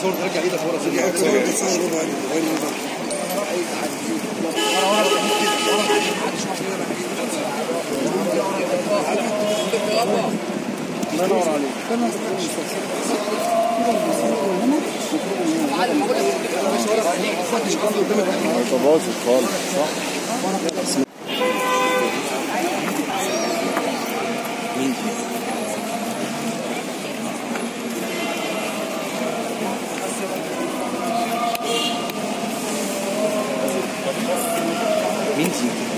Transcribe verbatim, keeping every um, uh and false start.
صور ترجع ايدك ورا في ايدك صح Thank you.